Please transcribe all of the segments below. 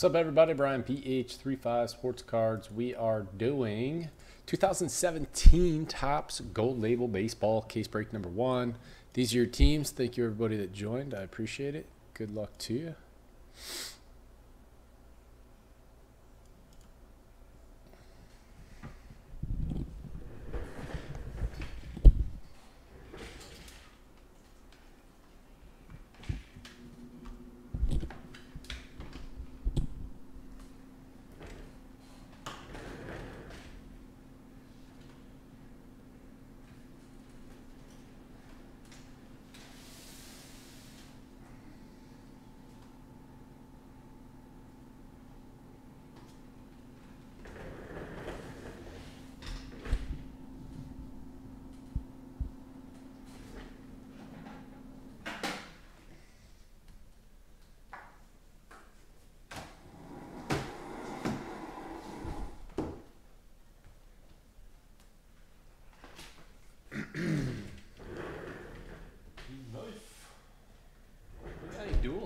What's up, everybody? Brian, PH35 Sports Cards. We are doing 2017 Topps Gold Label Baseball Case Break Number 1. These are your teams. Thank you, everybody that joined. I appreciate it. Good luck to you.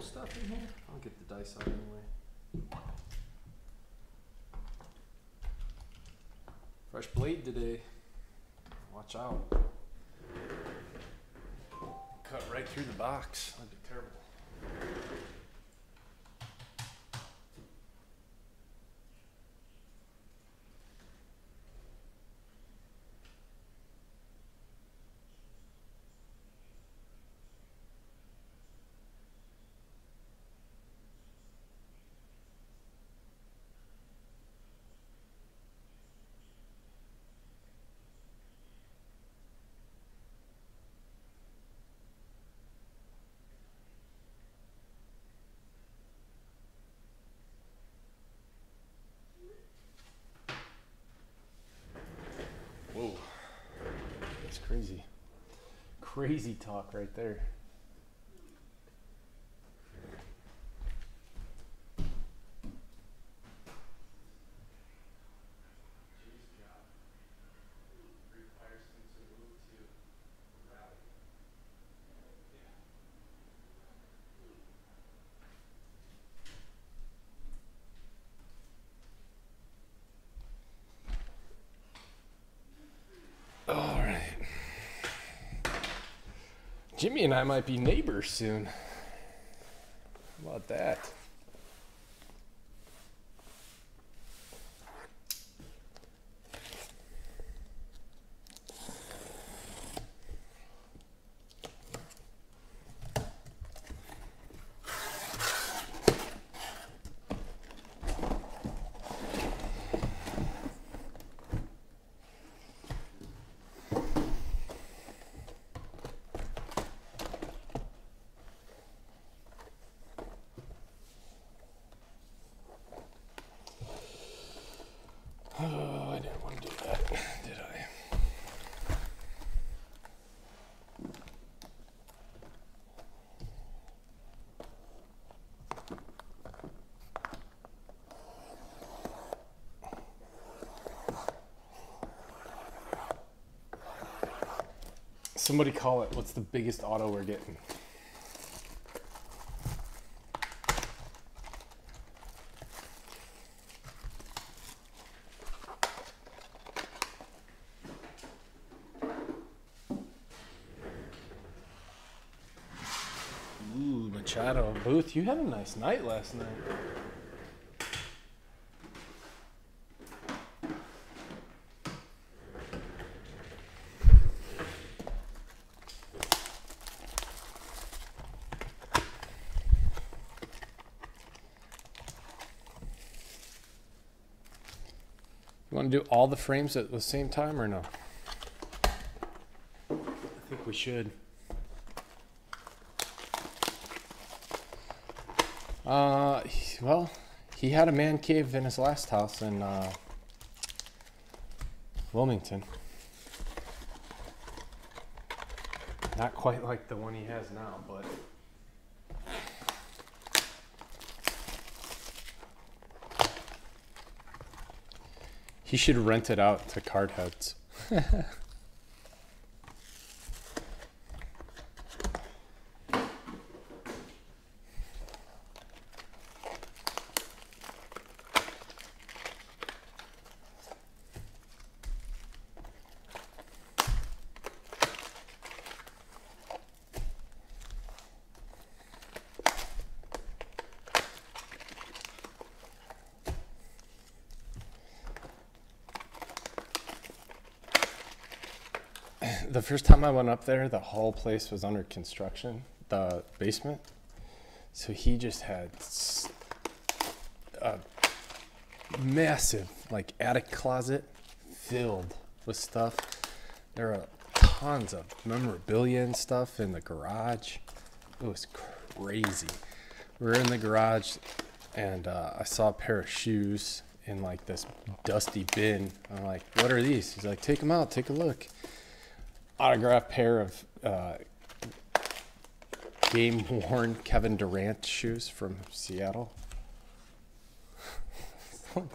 Stuff in here? I'll get the dice out anyway. Fresh blade today. Watch out. Cut right through the box. That'd be terrible. Crazy, crazy talk right there. Jimmy and I might be neighbors soon. How about that? Somebody call it. What's the biggest auto we're getting? Ooh, Machado. Booth, you had a nice night last night. Do all the frames at the same time or no? I think we should. Well, he had a man cave in his last house in Wilmington. Not quite like the one he has now, but he should rent it out to card heads. the first time I went up there, the whole place was under construction, the basement. So he just had a massive, like, attic closet filled with stuff. There are tons of memorabilia and stuff in the garage. It was crazy. We were in the garage, and I saw a pair of shoes in, like, this dusty bin. I'm like, what are these? He's like, take them out, take a look. Autographed pair of game-worn Kevin Durant shoes from Seattle.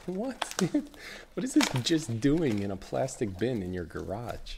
What, dude? What is this just doing in a plastic bin in your garage?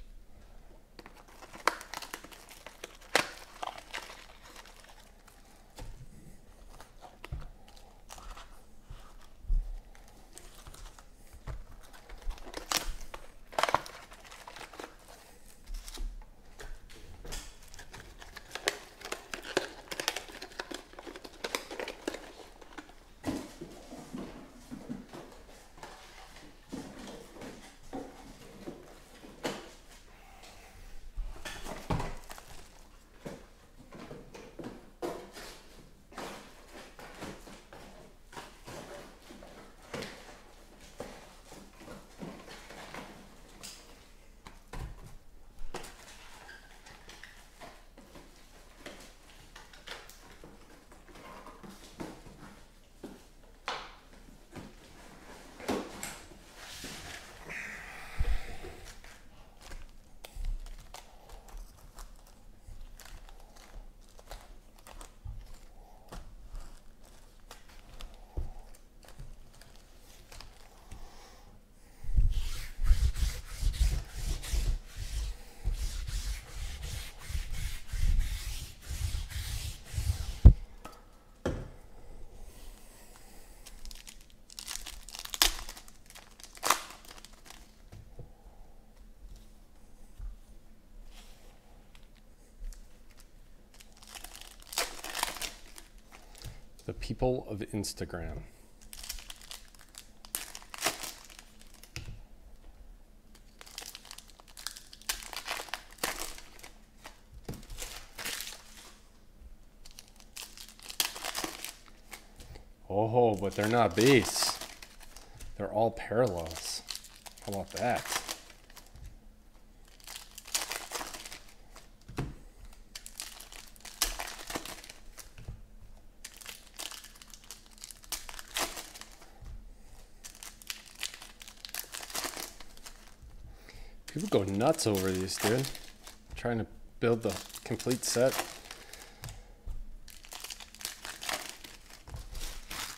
The people of Instagram. Oh, but they're not base. They're all parallels. How about that? People go nuts over these, dude. Trying to build the complete set.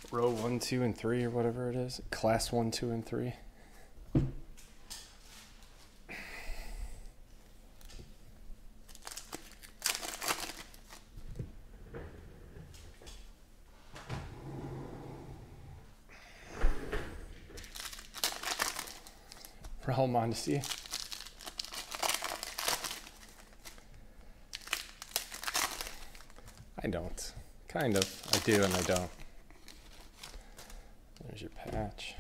Row 1, 2, and 3 or whatever it is. Class 1, 2, and 3. Raul Mondesi. I don't. Kind of. I do and I don't. There's your patch.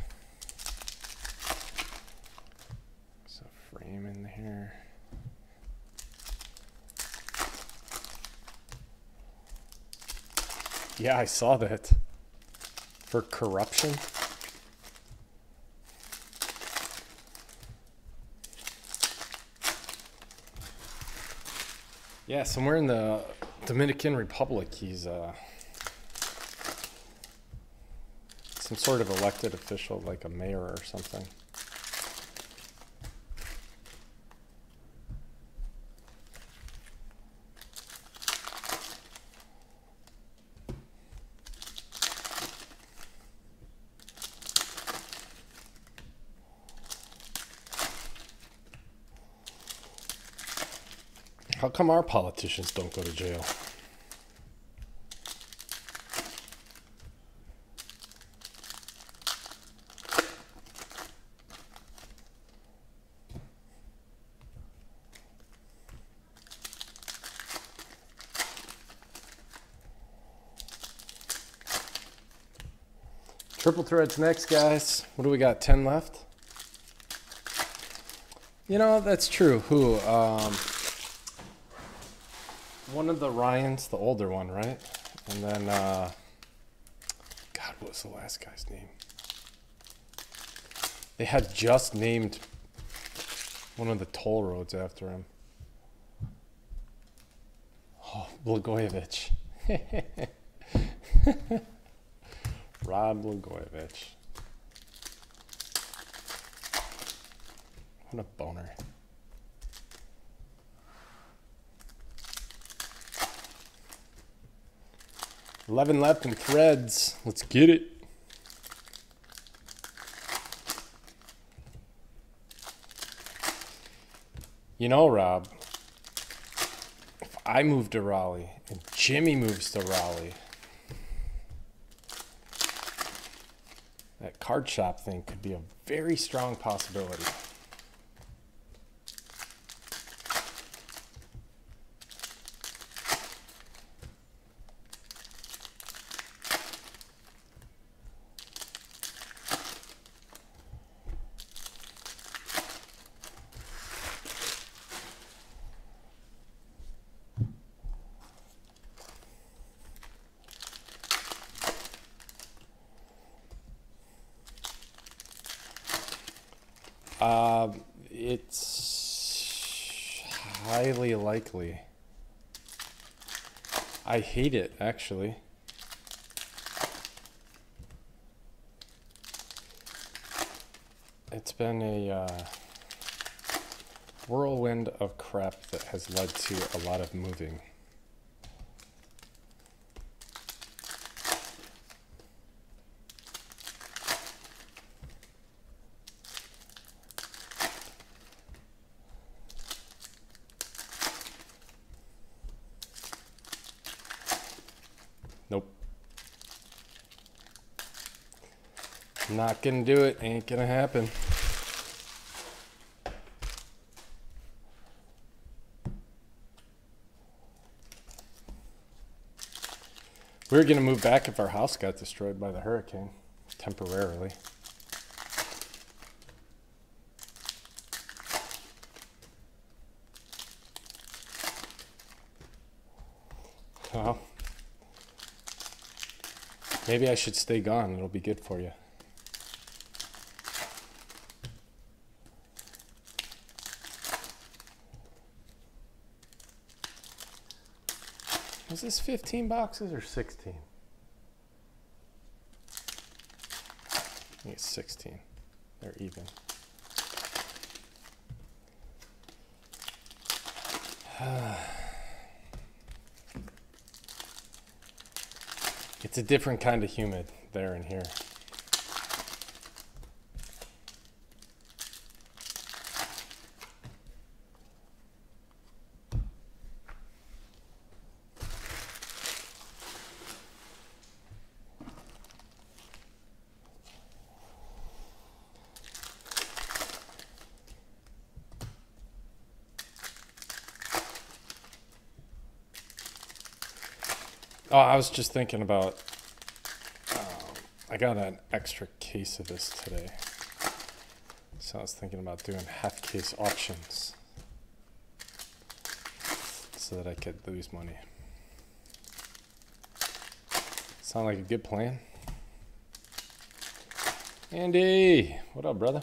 So frame in here. Yeah, I saw that. For corruption. Yeah, somewhere in the Dominican Republic, he's some sort of elected official, like a mayor or something. How come our politicians don't go to jail? Triple threads next, guys. What do we got, 10 left? You know, that's true. Who? one of the Ryans, the older one, right? And then, God, what was the last guy's name? They had just named one of the toll roads after him. Oh, Blagojevich. Rob Blagojevich. What a boner. $11 left in threads. Let's get it. You know, Rob, if I move to Raleigh and Jimmy moves to Raleigh, that card shop thing could be a very strong possibility. It's highly likely. I hate it, actually. It's been a whirlwind of crap that has led to a lot of moving. Not gonna do it, ain't gonna happen. We were gonna move back if our house got destroyed by the hurricane, temporarily. Well, maybe I should stay gone, it'll be good for you. Is this 15 boxes or 16? I think it's 16. They're even. It's a different kind of humid there and here. Oh, I was just thinking about, I got an extra case of this today. So I was thinking about doing half case auctions so that I could lose money. Sound like a good plan? Andy, what up, brother?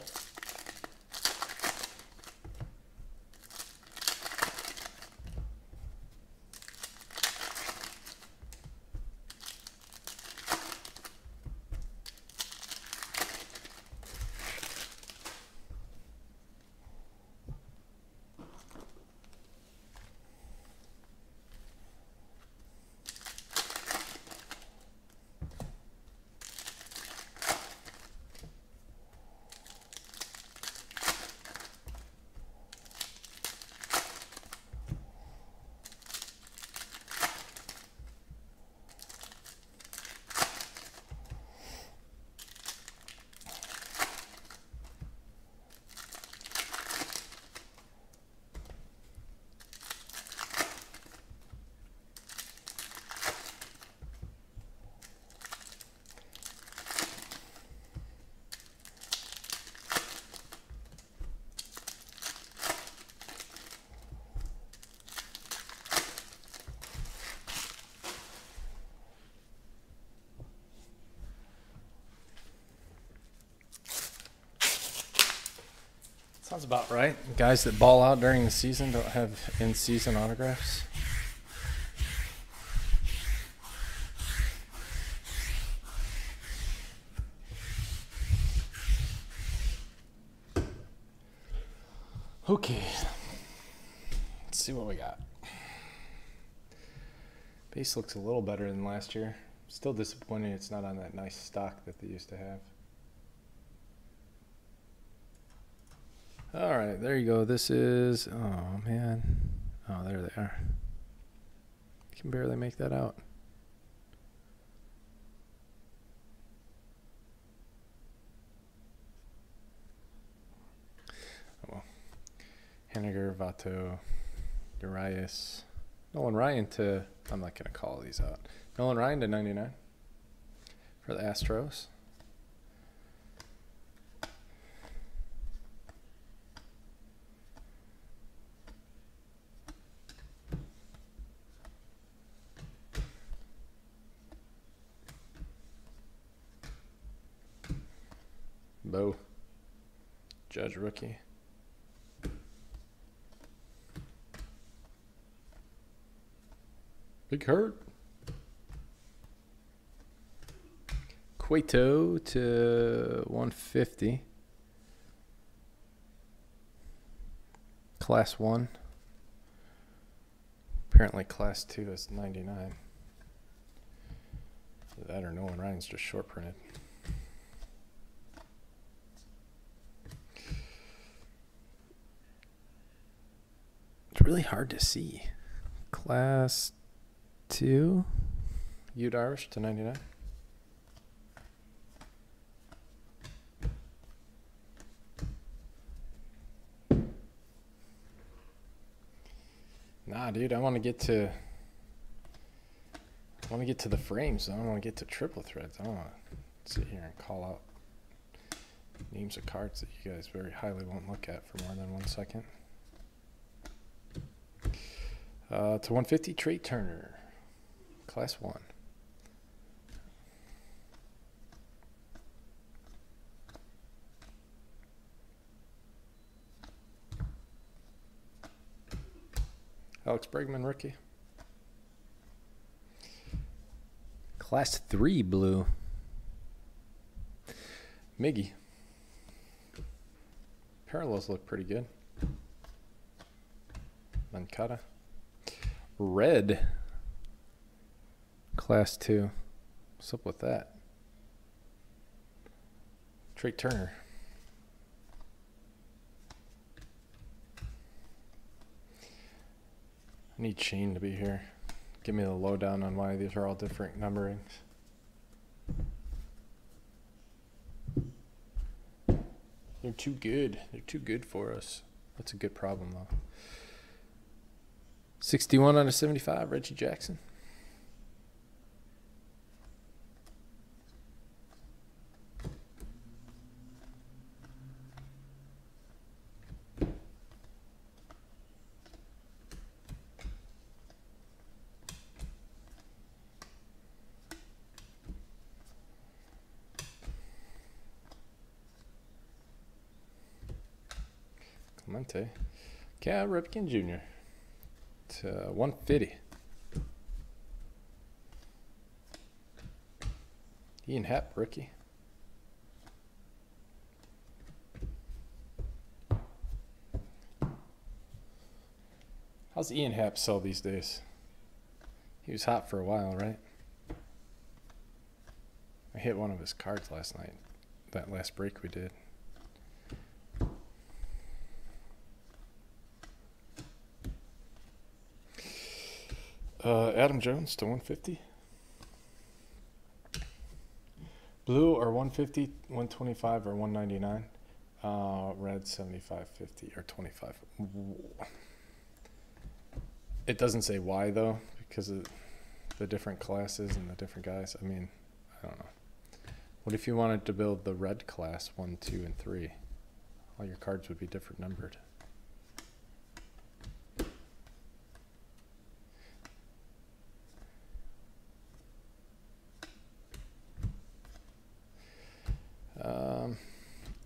Sounds about right. Guys that ball out during the season don't have in-season autographs. Okay, let's see what we got. Base looks a little better than last year. Still disappointed it's not on that nice stock that they used to have. All right, there you go. This is, oh man. Oh, there they are. You can barely make that out. Haniger, Votto, Urias, Nolan Ryan to, I'm not going to call these out. Nolan Ryan to 99 for the Astros. Bo, Judge rookie. Big Hurt. Cueto to 150. Class 1. Apparently Class 2 is 99. That or Nolan Ryan's just short printed. It's really hard to see. Class 2, Darvish to 99. Nah, dude, I want to get to the frames. I don't want to get to triple threads. I don't want to sit here and call out names of cards that you guys very highly won't look at for more than 1 second. To 150, Trey Turner. Class 1. Alex Bregman, rookie. Class 3 blue. Miggy. Parallels look pretty good. Mancada. Red. Class 2. What's up with that? Trey Turner. I need Shane to be here. Give me the lowdown on why these are all different numberings. They're too good. They're too good for us. That's a good problem, though. 61 out of 75, Reggie Jackson. Clemente. Cal Ripken Jr. to 150. Ian Happ, rookie. How's Ian Happ sell these days? He was hot for a while, right? I hit one of his cards last night, that last break we did. Adam Jones to 150. Blue or 150, 125, or 199. Red 75, 50, or 25. It doesn't say why, though, because of the different classes and the different guys. I mean, I don't know. What if you wanted to build the red class 1, 2, and 3? All your cards would be different numbered.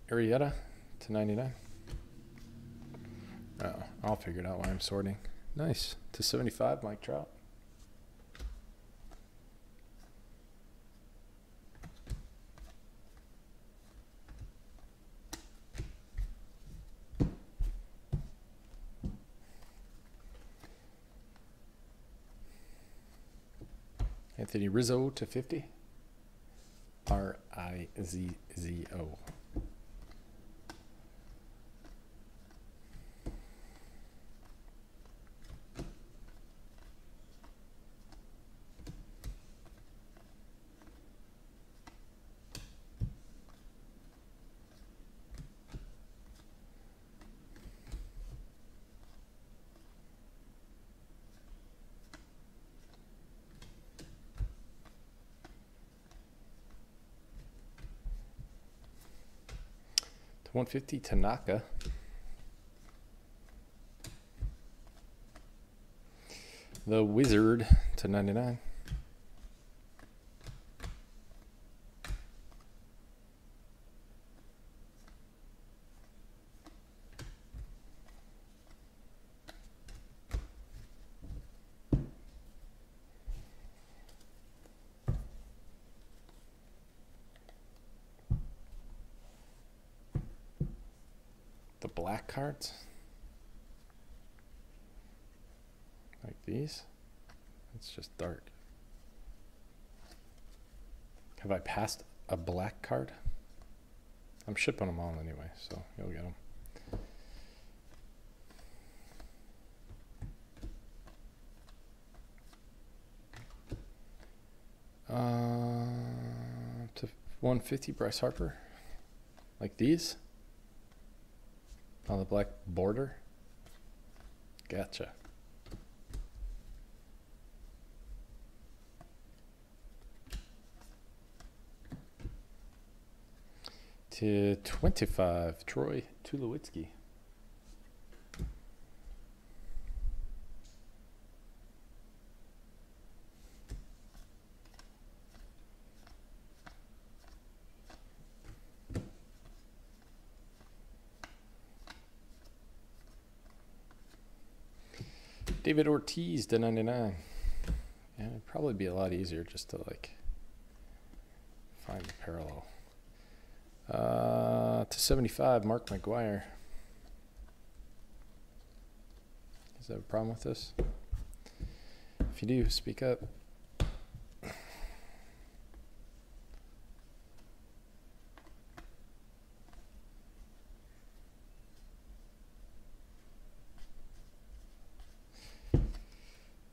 Arrieta to 99. I'll figure it out why I'm sorting. Nice. /75, Mike Trout. Anthony Rizzo /50. R-I-Z-Z-O. /150 Tanaka. The Wizard /99. Black cards like these. It's just dark. Have I passed a black card? I'm shipping them all anyway, so you'll get them. /150 Bryce Harper, like these. On the black border? Gotcha. /25, Troy Tulowitzki. David Ortiz /99. And it'd probably be a lot easier just to like find the parallel. /75 Mark McGuire. Is that a problem with this? If you do, speak up.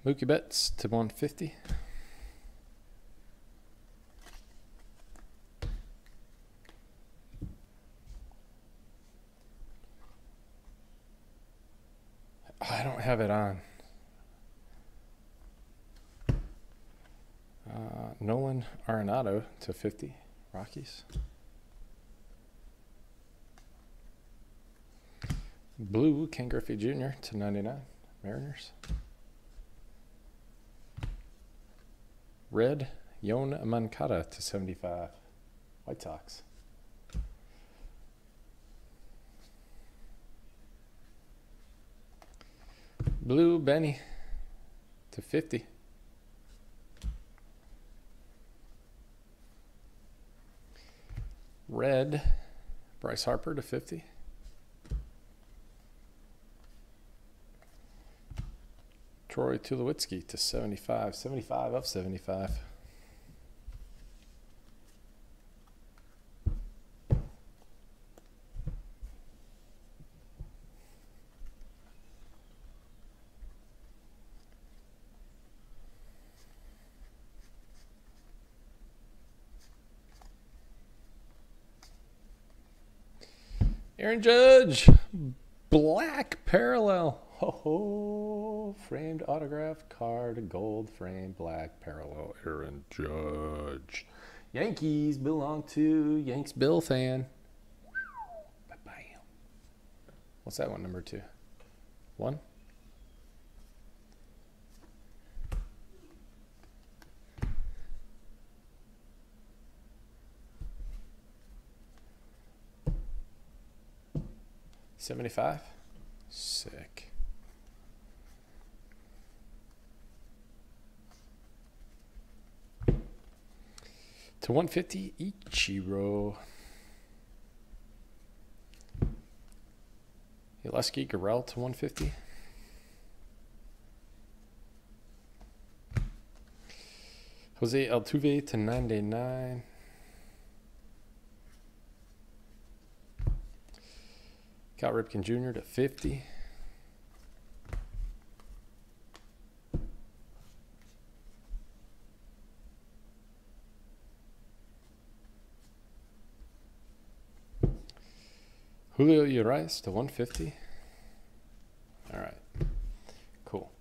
Mookie Betts /150. I don't have it on. Nolan Arenado /50, Rockies. Blue Ken Griffey Jr. /99, Mariners. Red Yoan Moncada /75, White Sox. Blue Benny /50. Red Bryce Harper /50. Troy Tulowitzki /75, 75/75. Aaron Judge, black parallel. Oh, framed autograph card, gold frame, black parallel, Aaron Judge. Yankees belong to Yanks Bill fan. Bye-bye. What's that one, number 2? 1? /75? Sick. /150 Ichiro. Ileski Gurriel /150. Jose Altuve /99. Cal Ripken Jr. /50. Julio Urias /150. All right, cool.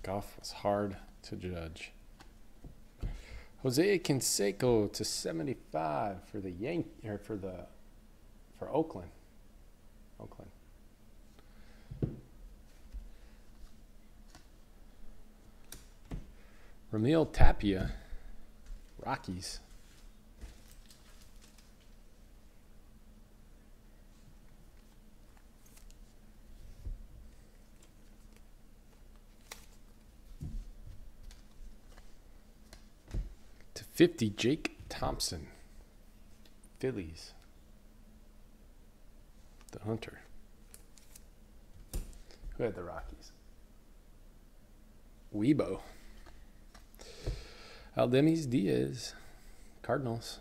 Golf was hard to judge. Jose Canseco /75 for the Oakland. Oakland. Ramil Tapia, Rockies. /50 Jake Thompson, Phillies, the Hunter. Who had the Rockies? Weibo. Aldemis Diaz, Cardinals.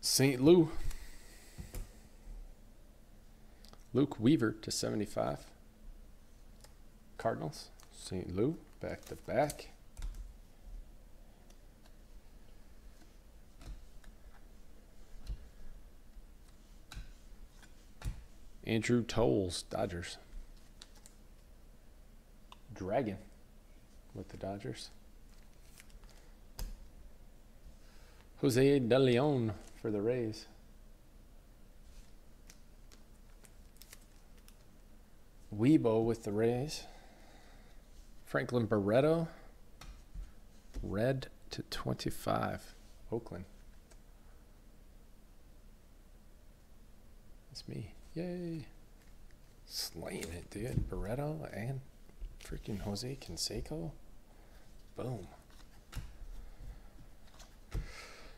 St. Lou. Luke Weaver /75, Cardinals. St. Lou, back to back. Andrew Toles, Dodgers. Dragon with the Dodgers. Jose De Leon for the Rays. Weibo with the Rays. Franklin Barreto, red /25, Oakland. That's me. Yay. Slaying it, dude. Barreto and freaking Jose Canseco. Boom.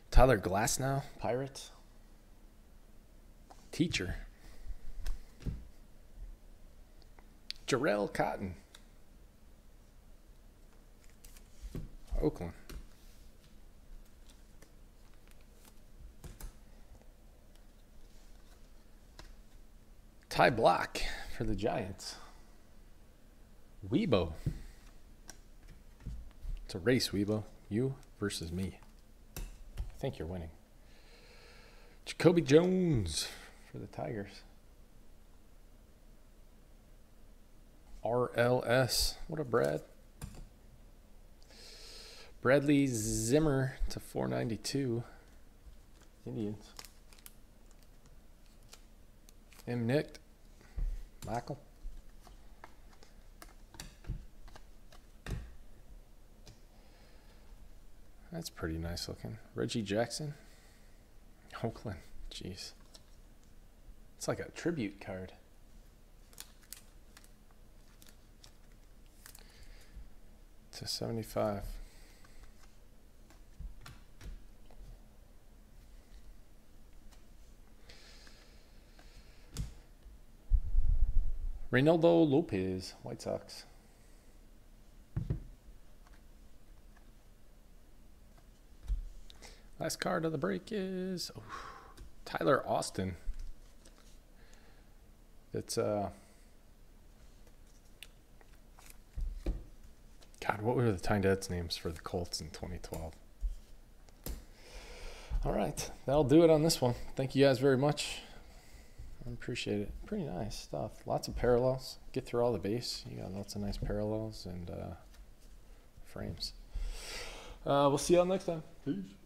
Tyler Glasnow, Pirates. Teacher. Jarrell Cotton, Oakland. Ty Block for the Giants. Weibo. It's a race, Weibo. You versus me. I think you're winning. Jacoby Jones for the Tigers. RLS. What a Brad. Bradley Zimmer /492, Indians. M. Nick, Michael. That's pretty nice looking. Reggie Jackson, Oakland. Jeez, it's like a tribute card. /75. Reynaldo Lopez, White Sox. Last card of the break is Tyler Austin. It's God, what were the Tiny Dead's names for the Colts in 2012? All right, that'll do it on this one. Thank you guys very much. I appreciate it. Pretty nice stuff. Lots of parallels. Get through all the base. You got lots of nice parallels and frames. We'll see y'all next time. Peace.